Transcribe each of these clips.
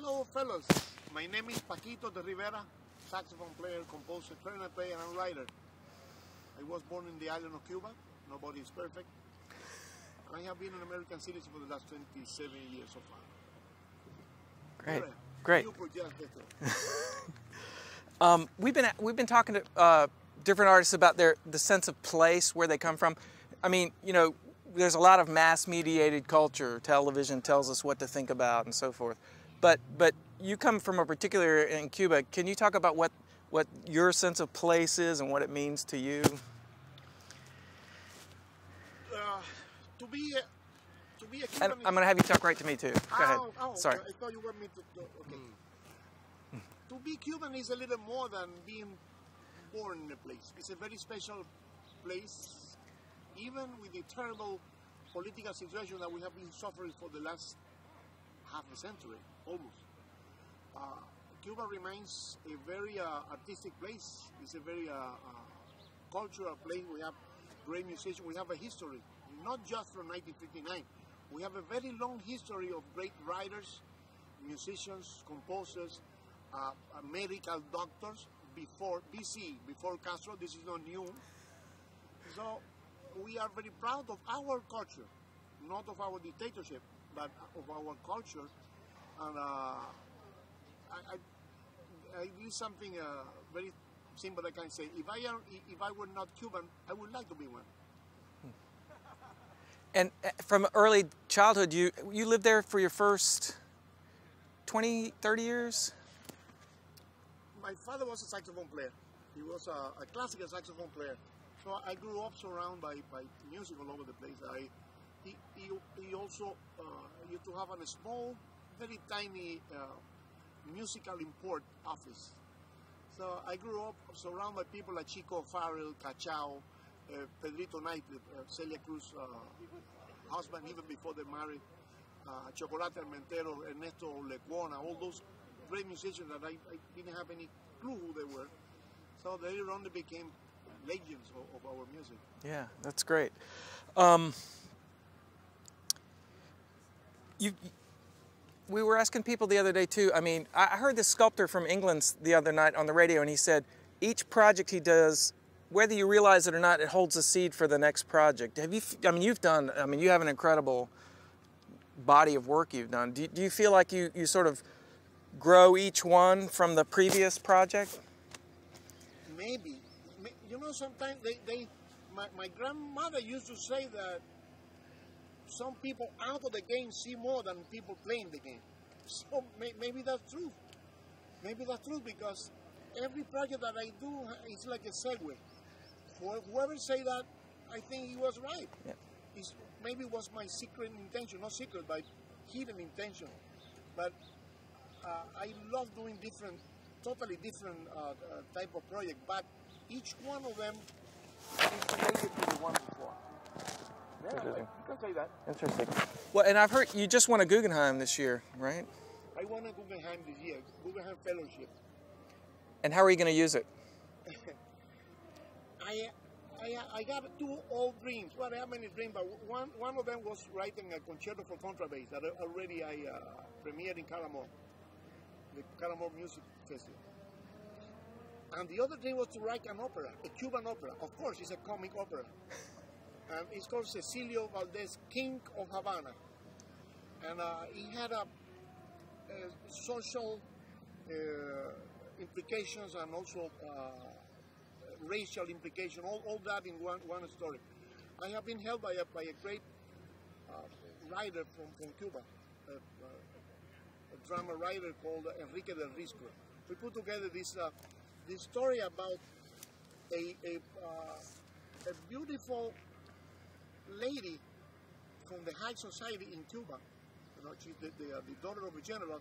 Hello, fellas. My name is Paquito D'Rivera, saxophone player, composer, clarinet player, and writer. I was born in the island of Cuba. Nobody is perfect. I have been an American citizen for the last 27 years so far. Great, great. We've been talking to different artists about the sense of place, where they come from. I mean, you know, there's a lot of mass-mediated culture. Television tells us what to think about and so forth. But you come from a particular area in Cuba. Can you talk about what your sense of place is and what it means to you? To be a Cuban. And I'm going to have you talk right to me too. Go ahead. Sorry. I thought you wanted me to. Okay. To be Cuban is a little more than being born in a place. It's a very special place, even with the terrible political situation that we have been suffering for the last half a century, almost. Cuba remains a very artistic place. It's a very cultural place. We have great musicians. We have a history, not just from 1959. We have a very long history of great writers, musicians, composers, medical doctors before BC, before Castro. This is not new. So we are very proud of our culture, not of our dictatorship, but of our culture. And I do something very simple I can say. If I were not Cuban, I would like to be one. And from early childhood, you lived there for your first 20, 30 years? My father was a saxophone player. He was a classical saxophone player. So I grew up surrounded by music all over the place. He also used to have a small, very tiny musical import office. So I grew up surrounded by people like Chico Farrell, Cachao, Pedrito Knight, Celia Cruz's husband, even before they married, Chocolate Armentero, Ernesto Lecuona, all those great musicians that I didn't have any clue who they were. So they only became legends of our music. Yeah, that's great. We were asking people the other day too. I mean, I heard this sculptor from England the other night on the radio, and he said each project he does, whether you realize it or not, it holds a seed for the next project. Have you? I mean, you've done. I mean, you have an incredible body of work you've done. Do you feel like you sort of grow each one from the previous project? Maybe. You know, sometimes my grandmother used to say that some people out of the game see more than people playing the game. So maybe that's true. Maybe that's true, because every project that I do is like a segue. Whoever say that, I think he was right. Yeah. Maybe it was my secret intention, not secret, but hidden intention. But I love doing totally different type of project, but each one of them is related to the one before. Yeah, interesting. You can say that. Interesting. Well, and I've heard you just won a Guggenheim this year, right? I won a Guggenheim this year, Guggenheim Fellowship. And how are you going to use it? I got two old dreams. Well, I have many dreams, but one of them was writing a concerto for contrabass that already I premiered in Calamore, the Calamore Music Festival. And the other dream was to write an opera, a Cuban opera. Of course, it's a comic opera. And it's called Cecilio Valdez, King of Havana. And he had a social implications and also racial implication, all that in one story. I have been helped by a great writer from Cuba, a drama writer called Enrique del Risco. We put together this story about a beautiful lady from the high society in Cuba, you know, she's the daughter of a general,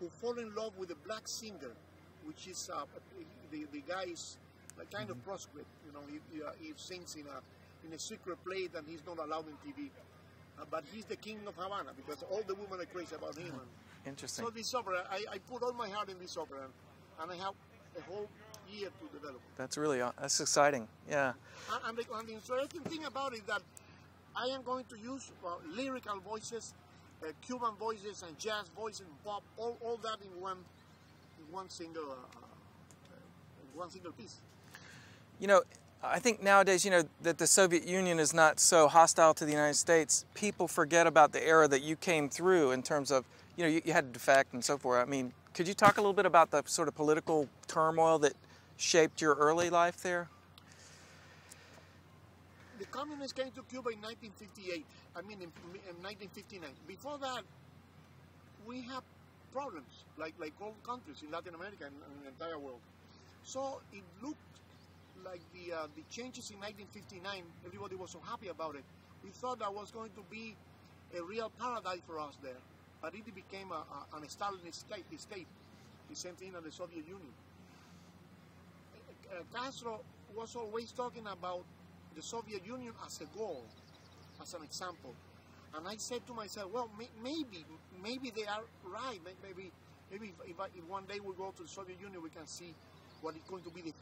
who fell in love with a black singer, which is the guy is a kind of prospect, you know, he sings in a secret plate and he's not allowed on TV, but he's the king of Havana because all the women are crazy about him. Interesting. So this opera, I put all my heart in this opera, and I have a whole year to develop. That's exciting. Yeah. And the interesting thing about it is that I am going to use lyrical voices Cuban voices and jazz voices, pop, all that in one single piece. You know, I think nowadays, you know, that the Soviet Union is not so hostile to the United States. People forget about the era that you came through in terms of, you know, you had to defect and so forth. I mean, could you talk a little bit about the sort of political turmoil that shaped your early life there? The communists came to Cuba in 1958, I mean in 1959. Before that, we had problems, like all countries in Latin America and the entire world. So it looked like the changes in 1959, everybody was so happy about it. We thought that was going to be a real paradise for us there, but it became an Stalinist state, the same thing as the Soviet Union. Castro was always talking about the Soviet Union as a goal, as an example. And I said to myself, well, maybe they are right. Maybe if one day we go to the Soviet Union, we can see what is going to be the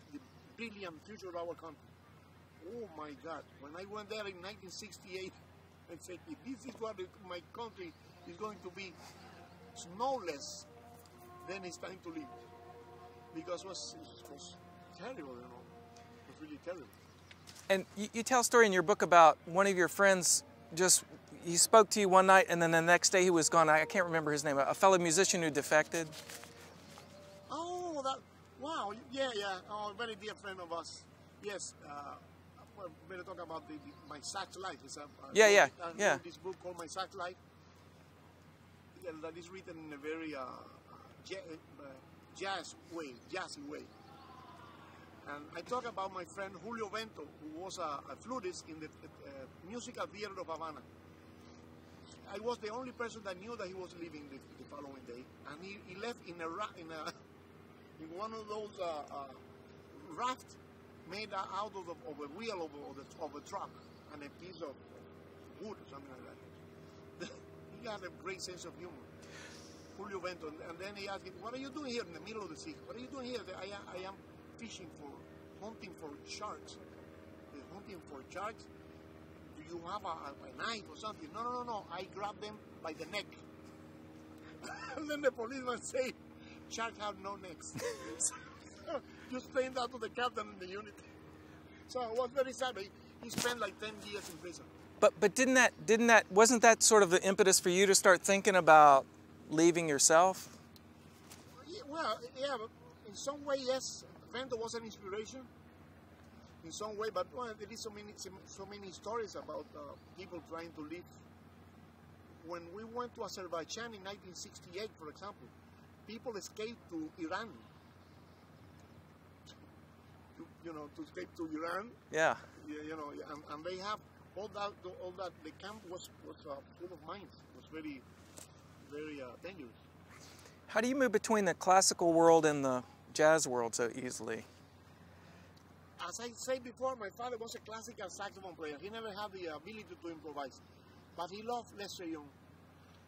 brilliant future of our country. Oh my God, when I went there in 1968 and said, if this is what my country is going to be, it's no less, then it's time to leave. Because it was terrible, you know, it was really terrible. And you tell a story in your book about one of your friends he spoke to you one night and then the next day he was gone. I can't remember his name, a fellow musician who defected. Oh, wow, yeah, oh, very dear friend of us. Yes, we're going to talk about my sax life. I wrote this book called My Sax Life that is written in a very jazzy way. And I talk about my friend Julio Vento, who was a flutist in the musical theater of Havana. I was the only person that knew that he was leaving the following day, and he left in one of those rafts made out of a wheel of a truck and a piece of wood, something like that. He had a great sense of humor, Julio Vento. And then he asked him, "What are you doing here in the middle of the sea? What are you doing here?" I am fishing hunting for sharks. Do you have a knife or something? No, I grabbed them by the neck. And then the policeman said, sharks have no necks. So, just explain that to the captain in the unit. So it was very sad. He spent like 10 years in prison. But wasn't that sort of the impetus for you to start thinking about leaving yourself? Well, yeah, in some way, yes. Vento was an inspiration in some way, but well, there is so many stories about people trying to leave. When we went to Azerbaijan in 1968, for example, people escaped to Iran. To escape to Iran. Yeah. And they have all that. The camp was full of mines. It was very, very dangerous. How do you move between the classical world and the jazz world so easily? As I said before, my father was a classical saxophone player. He never had the ability to improvise, but he loved Lester Young,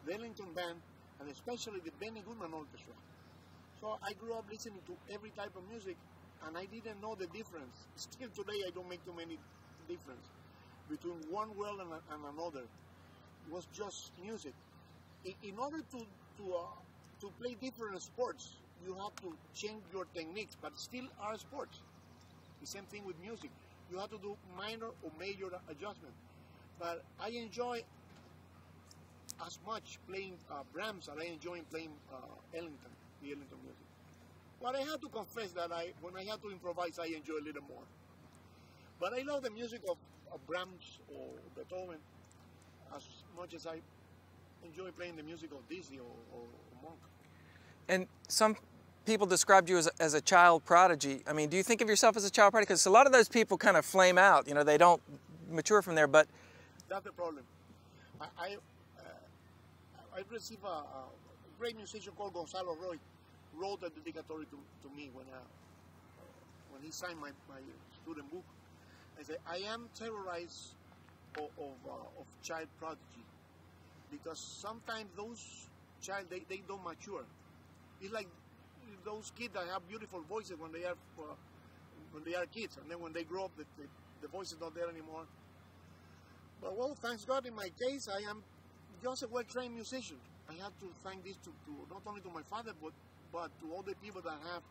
the Ellington band, and especially the Benny Goodman orchestra. So I grew up listening to every type of music, and I didn't know the difference. Still today, I don't make too many difference between one world and another. It was just music. In order to play different sports, you have to change your techniques, but still are sports. The same thing with music. You have to do minor or major adjustment. But I enjoy as much playing Brahms as I enjoy playing the Ellington music. But I have to confess that when I have to improvise, I enjoy a little more. But I love the music of Brahms or Beethoven as much as I enjoy playing the music of Dizzy or Monk. And some people described you as a child prodigy. I mean, do you think of yourself as a child prodigy? Because a lot of those people kind of flame out. You know, they don't mature from there, but... That's the problem. I received a great musician called Gonzalo Roig, wrote a dedicatory to me when he signed my student book. I said, I am terrorized of child prodigy, because sometimes those child, they don't mature. It's like those kids that have beautiful voices when they are kids, and then when they grow up, the voice is not there anymore. But well, thanks God, in my case, I am just a well-trained musician. I have to thank this to not only to my father, but to all the people that have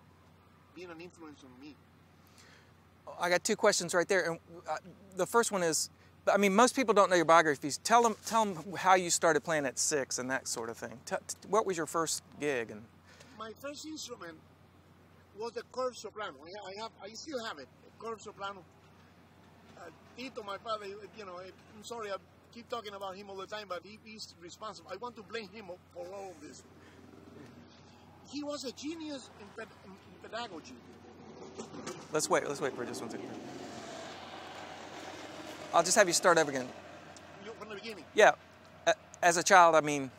been an influence on me. I got two questions right there, and the first one is, I mean, most people don't know your biographies. Tell them how you started playing at 6 and that sort of thing. What was your first gig? And my first instrument was the curved soprano. I still have it, a curved soprano. Tito, my father, you know, I'm sorry, I keep talking about him all the time, but he's responsible. I want to blame him for all of this. He was a genius in pedagogy. Let's wait for just one second. I'll just have you start over again. From the beginning? Yeah. As a child, I mean...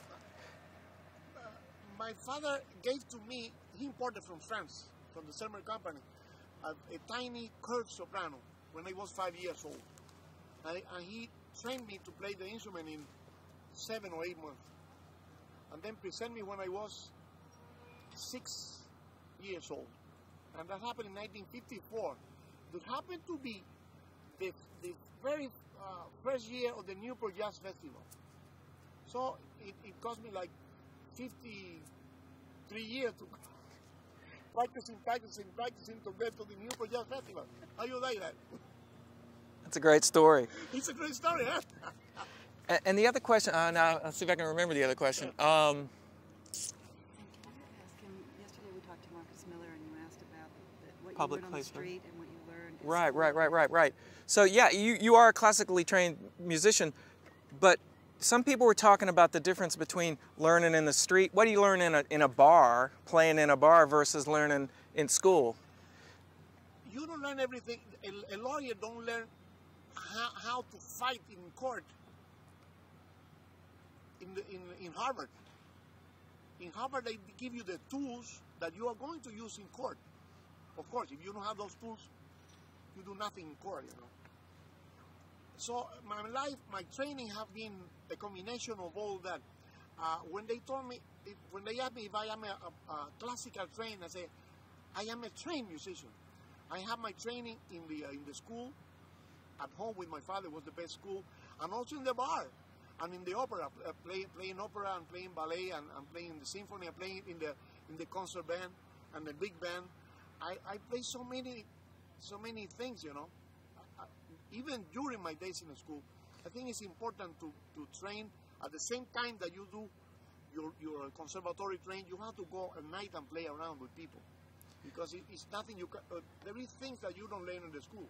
my father gave to me, he imported from France, from the Selmer company, a tiny curved soprano when I was 5 years old. And he trained me to play the instrument in 7 or 8 months. And then presented me when I was 6 years old. And that happened in 1954. It happened to be the very first year of the Newport Jazz Festival. So it cost me like 53 years to practicing to get to the Newport Jazz Festival. How you like that? That's a great story. It's a great story, huh? And the other question, now let's see if I can remember the other question. Public place, right? Right. So yeah, you are a classically trained musician, but some people were talking about the difference between learning in the street. What do you learn in a bar, playing in a bar, versus learning in school? You don't learn everything. A lawyer don't learn how to fight in court in Harvard. In Harvard, they give you the tools that you are going to use in court. Of course, if you don't have those tools, you do nothing in court, you know. So my life, my training have been a combination of all that. When they asked me if I am a classical trained, I say, I am a trained musician. I have my training in the school, at home with my father was the best school, and also in the bar, and in the opera, playing opera and playing ballet and playing the symphony, and playing in the concert band and the big band. I play so many things, you know. Even during my days in school, I think it's important to train at the same time that you do your conservatory training. You have to go at night and play around with people, because it's nothing you can. There is things that you don't learn in the school.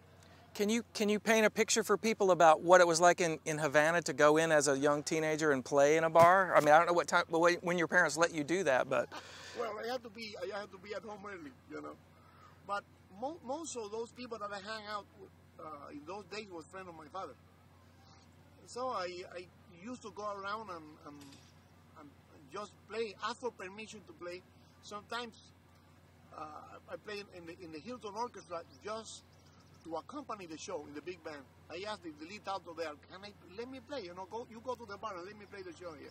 Can you paint a picture for people about what it was like in Havana to go in as a young teenager and play in a bar? I mean, I don't know what time, when your parents let you do that, but well, I had to be at home early, you know. But most of those people that I hang out with in those days was friends of my father. So I used to go around and just play, ask for permission to play. Sometimes I play in the Hilton Orchestra just to accompany the show in the big band. I asked the lead alto there, let me play, you know, you go to the bar and let me play the show here.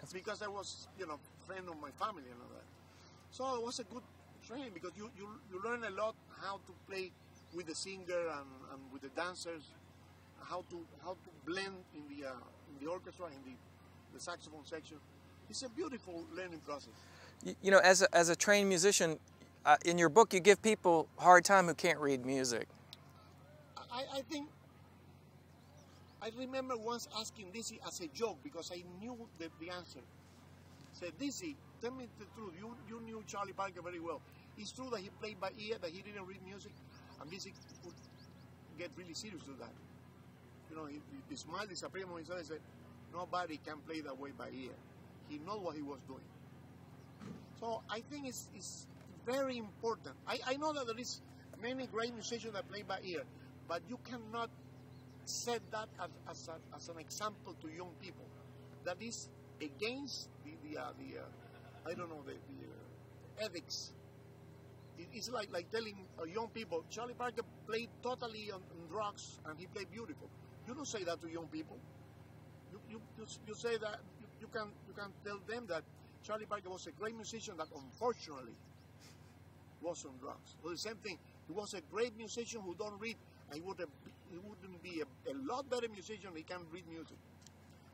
That's because I was, you know, friend of my family and all that. So it was a good training, because you learn a lot how to play with the singer and with the dancers, how to blend in the orchestra, in the saxophone section. It's a beautiful learning process. You know, as a trained musician, in your book you give people a hard time who can't read music. I think I remember once asking Dizzy as a joke, because I knew the answer. I said, Dizzy, tell me the truth. You knew Charlie Parker very well. It's true that he played by ear, that he didn't read music, and Dizzy would get really serious with that. You know, he smiled, disappeared on his head, and said, nobody can play that way by ear. He knows what he was doing. So I think it's very important. I know that there is many great musicians that play by ear, but you cannot set that as an example to young people. That is against the I don't know, the ethics. It's like telling young people, Charlie Parker played totally on drugs and he played beautiful. You don't say that to young people. You say that you can tell them that Charlie Parker was a great musician that unfortunately was on drugs. Well, the same thing. He was a great musician who don't read. He wouldn't be a lot better musician if he can read music.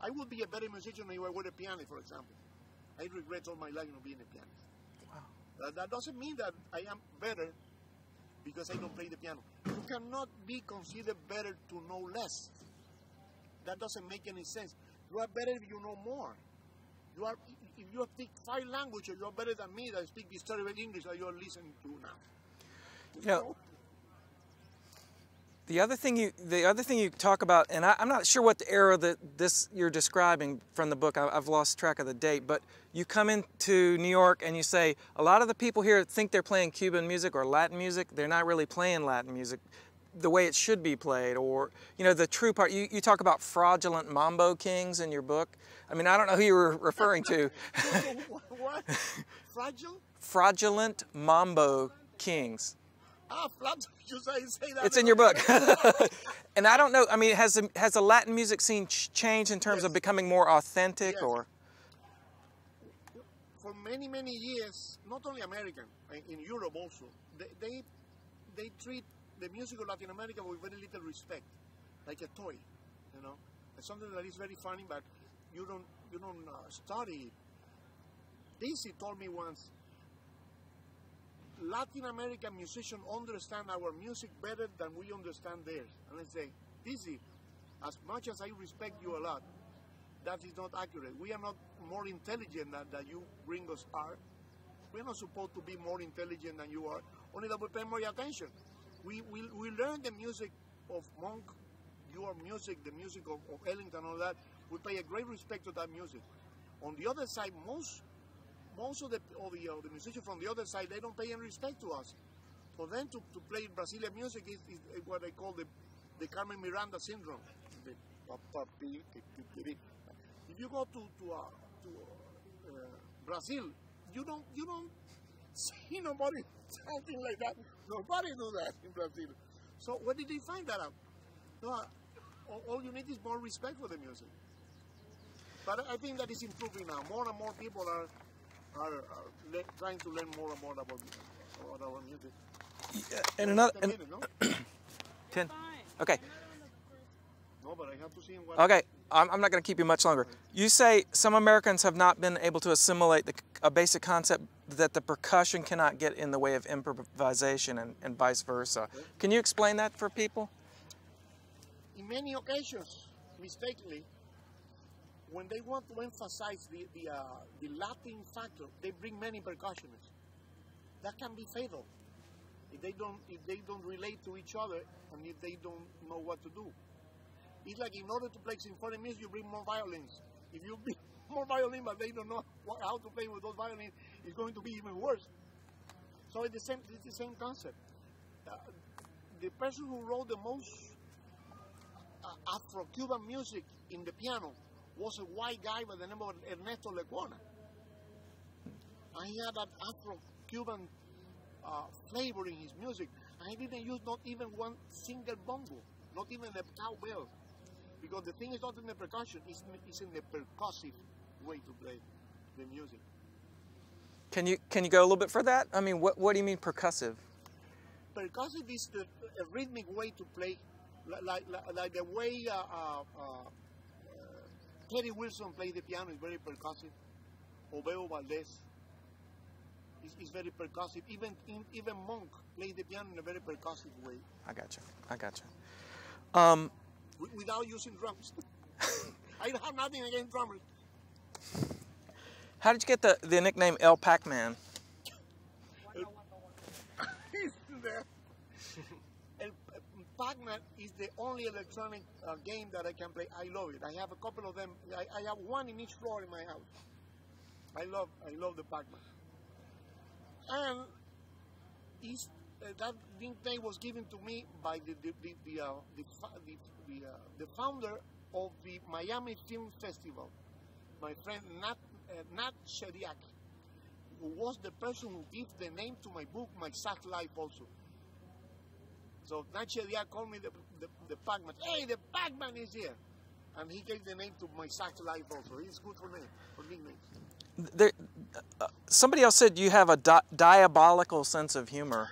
I would be a better musician if I were a pianist, for example. I regret all my life not being a pianist. Wow. That doesn't mean that I am better because I don't play the piano. You cannot be considered better to know less. That doesn't make any sense. You are better if you know more. You are, if you speak 5 languages, you are better than me that I speak disturbing English that you are listening to now. You know? The other thing you talk about, and I'm not sure what the era that you're describing from the book. I've lost track of the date, but you come into New York and you say a lot of the people here think they're playing Cuban music or Latin music. They're not really playing Latin music the way it should be played, or you know the true part. You talk about fraudulent mambo kings in your book. I mean, I don't know who you were referring to. What? Fragile? Fraudulent mambo kings. It's in your book. And I don't know, I mean, has the Latin music scene changed in terms of becoming more authentic? Yes. Or? For many, many years, not only American, in Europe also, they treat the music of Latin America with very little respect, like a toy, you know? It's something that is very funny, but you don't study it. Dizzy told me once, Latin American musicians understand our music better than we understand theirs. And I say, Dizzy, as much as I respect you a lot, that is not accurate. We are not more intelligent than you bring us art. We're not supposed to be more intelligent than you are, only that we pay more attention. We learn the music of Monk, your music, the music of Ellington, all that. We pay a great respect to that music. On the other side, most of the musicians from the other side, they don't pay any respect to us. For them to play Brazilian music is what they call the Carmen Miranda syndrome. If you go to Brazil, you don't see nobody something like that. Nobody do that in Brazil. So where did they find that out? No, all you need is more respect for the music. But I think that is improving now. More and more people are trying to learn more and more about our music. Yeah, and another... And minute, no? 10. Okay. No, but I have to see him. Okay, I'm not going to keep you much longer. You say some Americans have not been able to assimilate a basic concept that the percussion cannot get in the way of improvisation and vice versa. Okay. Can you explain that for people? In many occasions, mistakenly, when they want to emphasize the Latin factor, they bring many percussionists. That can be fatal if they don't relate to each other and if they don't know what to do. It's like in order to play symphonic music, you bring more violins. If you bring more violins but they don't know how to play with those violins, it's going to be even worse. So it's the same concept. The person who wrote the most Afro-Cuban music in the piano was a white guy by the name of Ernesto Lecuona. And he had that Afro-Cuban flavor in his music. And he didn't use not even one single bongo, not even a cowbell. Because the thing is not in the percussion, it's in the percussive way to play the music. Can you go a little bit for that? I mean, what do you mean percussive? Percussive is a rhythmic way to play, like the way... Teddy Wilson plays the piano, is very percussive. Obeo Valdez is very percussive. Even Monk plays the piano in a very percussive way. I gotcha. Without using drums. I have nothing against drummers. How did you get the nickname El Pac-Man? Pac-Man is the only electronic game that I can play. I love it. I have a couple of them. I have one in each floor in my house. I love the Pac-Man. And that nickname was given to me by the founder of the Miami Film Festival, my friend Nat Chediak, who was the person who gave the name to my book, My Sad Life also. So Nat Chediak called me the Pac-Man. Hey, the Pac-Man is here. And he gave the name to My Sax Life also. He's good for nicknames. Somebody else said you have a diabolical sense of humor.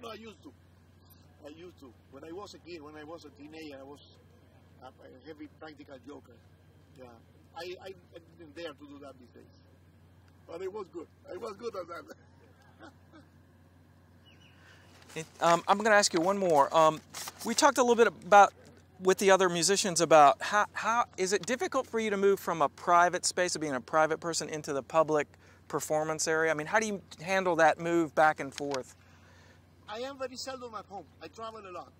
No, I used to. When I was a kid, when I was a teenager, I was a heavy practical joker. Yeah. I didn't dare to do that these days. But it was good. It was good at that. I'm going to ask you one more. We talked a little bit about, with the other musicians, about how is it difficult for you to move from a private space of being a private person into the public performance area? I mean, how do you handle that move back and forth? I am very seldom at home. I travel a lot.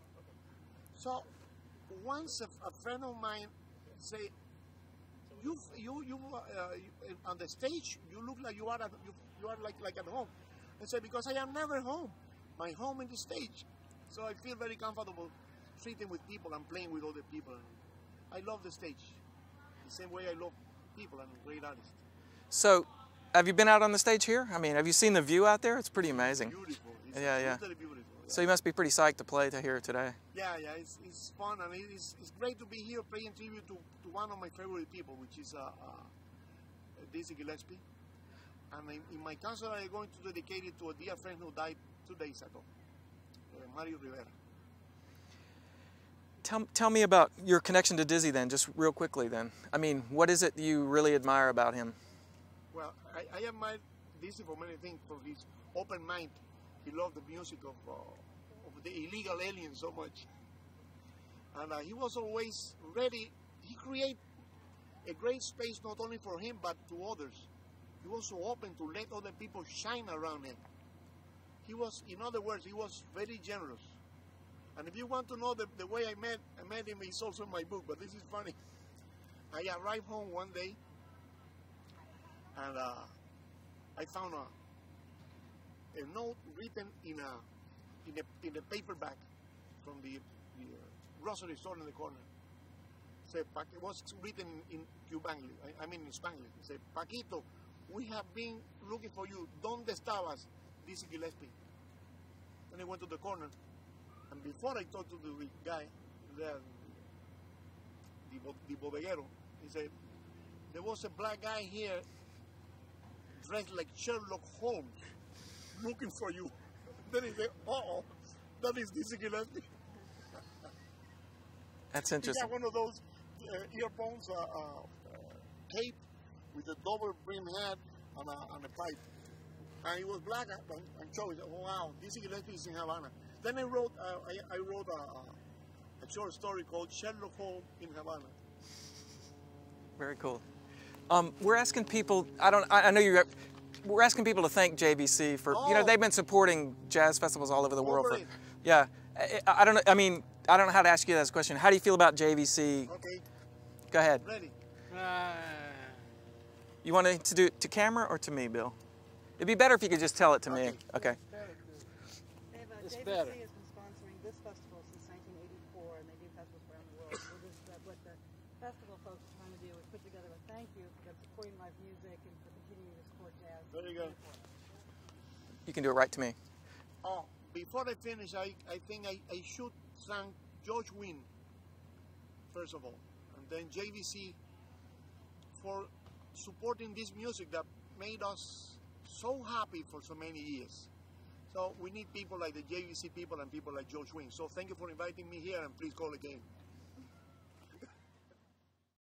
So once a friend of mine say, you on the stage, you look like you are at, you are like at home. I say, because I am never home. My home is the stage. So I feel very comfortable treating with people and playing with other people. I love the stage, the same way I love people and great artists. So, have you been out on the stage here? I mean, have you seen the view out there? It's pretty amazing. It's beautiful. It's really beautiful. Yeah. So you must be pretty psyched to play here today. Yeah, yeah, it's fun, and it's great to be here paying tribute to one of my favorite people, which is Dizzy Gillespie. And in my concert, I'm going to dedicate it to a dear friend who died 2 days ago, Mario Rivera. Tell me about your connection to Dizzy then, just real quickly then. I mean, what is it you really admire about him? Well, I admire Dizzy for many things, for his open mind. He loved the music of the illegal aliens so much. And he was always ready. He created a great space not only for him, but to others. He was so open to let other people shine around him. He was, in other words, he was very generous. And if you want to know the way I met him, it's also in my book, but this is funny. I arrived home one day, and I found a note written in a paper bag from the grocery store in the corner. It was written in Cubanglish, I mean in Spanglish. It said, "Paquito, we have been looking for you. ¿Dónde estabas?" Dizzy Gillespie. And I went to the corner. And before I talked to the guy, the bodeguero, he said, "There was a black guy here dressed like Sherlock Holmes looking for you." Then he said, "Uh-oh, that is Dizzy Gillespie." That's interesting. He got one of those earphones, cape with a double brim hat and a pipe. And he was black and showed, "Oh, wow, Dizzy Gillespie is in Havana." Then I wrote a short story called Sherlock Holmes in Havana. Very cool. We're asking people. We're asking people to thank JVC for they've been supporting jazz festivals all over the world. I don't know. I mean, I don't know how to ask you this question. How do you feel about JVC? Okay. Go ahead. Ready. You want it to do it to camera or to me, Bill? It'd be better if you could just tell it to me. Okay. JVC has been sponsoring this festival since 1984, and they do festivals around the world. So this is what the festival folks are trying to do is put together a thank you for supporting live music and for continuing to support jazz. There you go. You can do it right to me. Oh, before I finish, I think I should thank George Wynn, first of all, and then JVC for supporting this music that made us so happy for so many years. So we need people like the JVC people and people like George Wynn. So thank you for inviting me here, and please call again.